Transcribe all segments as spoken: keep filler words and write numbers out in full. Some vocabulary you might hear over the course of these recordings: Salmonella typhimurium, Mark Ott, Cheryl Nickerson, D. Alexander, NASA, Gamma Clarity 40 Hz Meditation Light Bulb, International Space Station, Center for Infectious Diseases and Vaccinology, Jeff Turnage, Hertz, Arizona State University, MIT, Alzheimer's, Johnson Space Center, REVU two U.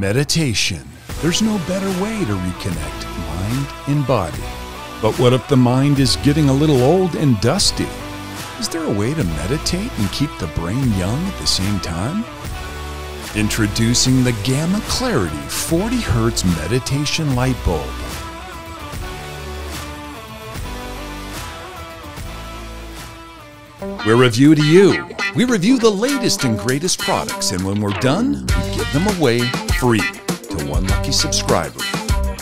Meditation. There's no better way to reconnect mind and body. But what if the mind is getting a little old and dusty? Is there a way to meditate and keep the brain young at the same time? Introducing the Gamma Clarity forty hertz Meditation Light Bulb. We're REVU two U. We review the latest and greatest products, and when we're done, we give them away free to one lucky subscriber.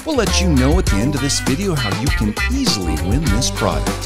We'll let you know at the end of this video how you can easily win this product.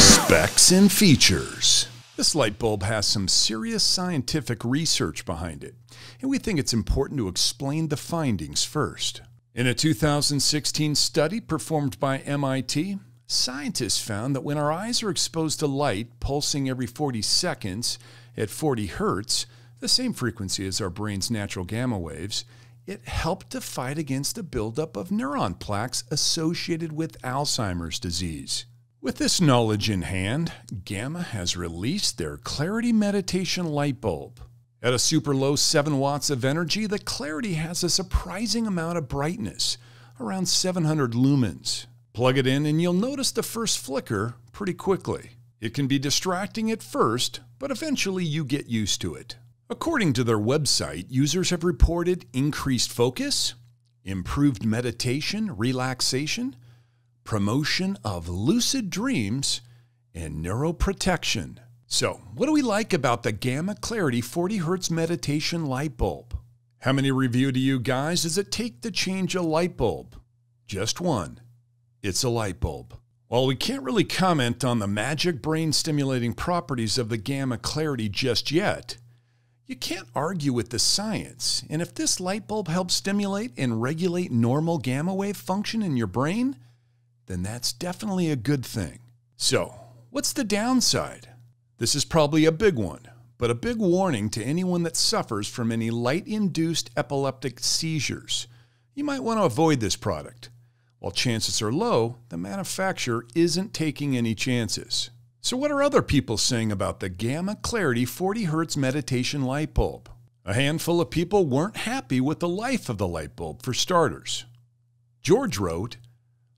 Specs and features. This light bulb has some serious scientific research behind it, and we think it's important to explain the findings first. In a two thousand sixteen study performed by M I T, scientists found that when our eyes are exposed to light pulsing every forty seconds at forty hertz, the same frequency as our brain's natural gamma waves, it helped to fight against the buildup of neuron plaques associated with Alzheimer's disease. With this knowledge in hand, Gamma has released their Clarity Meditation Light Bulb. At a super low seven watts of energy, the Clarity has a surprising amount of brightness, around seven hundred lumens. Plug it in and you'll notice the first flicker pretty quickly. It can be distracting at first, but eventually you get used to it. According to their website, users have reported increased focus, improved meditation, relaxation, promotion of lucid dreams, and neuroprotection. So, what do we like about the Gamma Clarity forty hertz Meditation Light Bulb? How many REVU two U guys does it take to change a light bulb? Just one. It's a light bulb. While we can't really comment on the magic brain-stimulating properties of the Gamma Clarity just yet, you can't argue with the science, and if this light bulb helps stimulate and regulate normal gamma wave function in your brain, then that's definitely a good thing. So, what's the downside? This is probably a big one, but a big warning to anyone that suffers from any light-induced epileptic seizures. You might want to avoid this product. While chances are low, the manufacturer isn't taking any chances. So what are other people saying about the Gamma Clarity forty hertz Meditation Light Bulb? A handful of people weren't happy with the life of the light bulb, for starters. George wrote,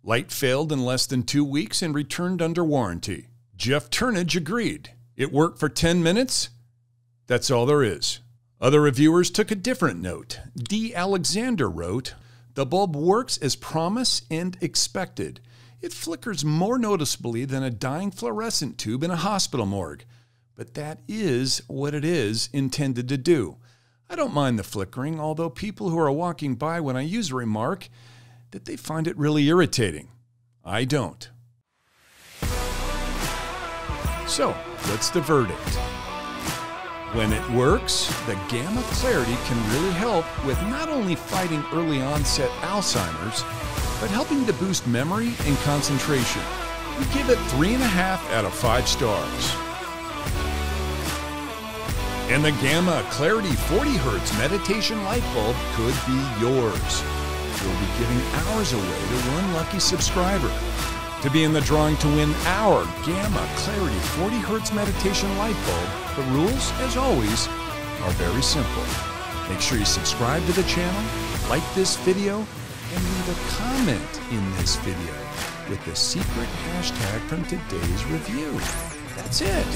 "Light failed in less than two weeks and returned under warranty." Jeff Turnage agreed. "It worked for ten minutes? That's all there is." Other reviewers took a different note. D. Alexander wrote, "The bulb works as promised and expected. It flickers more noticeably than a dying fluorescent tube in a hospital morgue. But that is what it is intended to do. I don't mind the flickering, although people who are walking by when I use a remark that they find it really irritating. I don't." So, what's the verdict? When it works, the Gamma Clarity can really help with not only fighting early onset Alzheimer's, but helping to boost memory and concentration. We give it three and a half out of five stars. And the Gamma Clarity forty hertz Meditation Light Bulb could be yours. We'll be giving ours away to one lucky subscriber. To be in the drawing to win our Gamma Clarity forty hertz Meditation Light Bulb, the rules, as always, are very simple. Make sure you subscribe to the channel, like this video, and leave a comment in this video with the secret hashtag from today's review. That's it.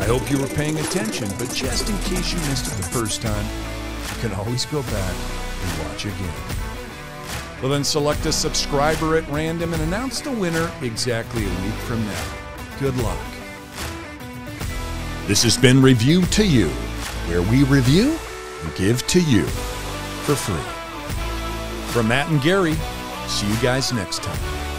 I hope you were paying attention, but just in case you missed it the first time, you can always go back and watch again. We'll then select a subscriber at random and announce the winner exactly a week from now. Good luck. This has been REVU two U, where we review and give to you for free. From Matt and Gary, see you guys next time.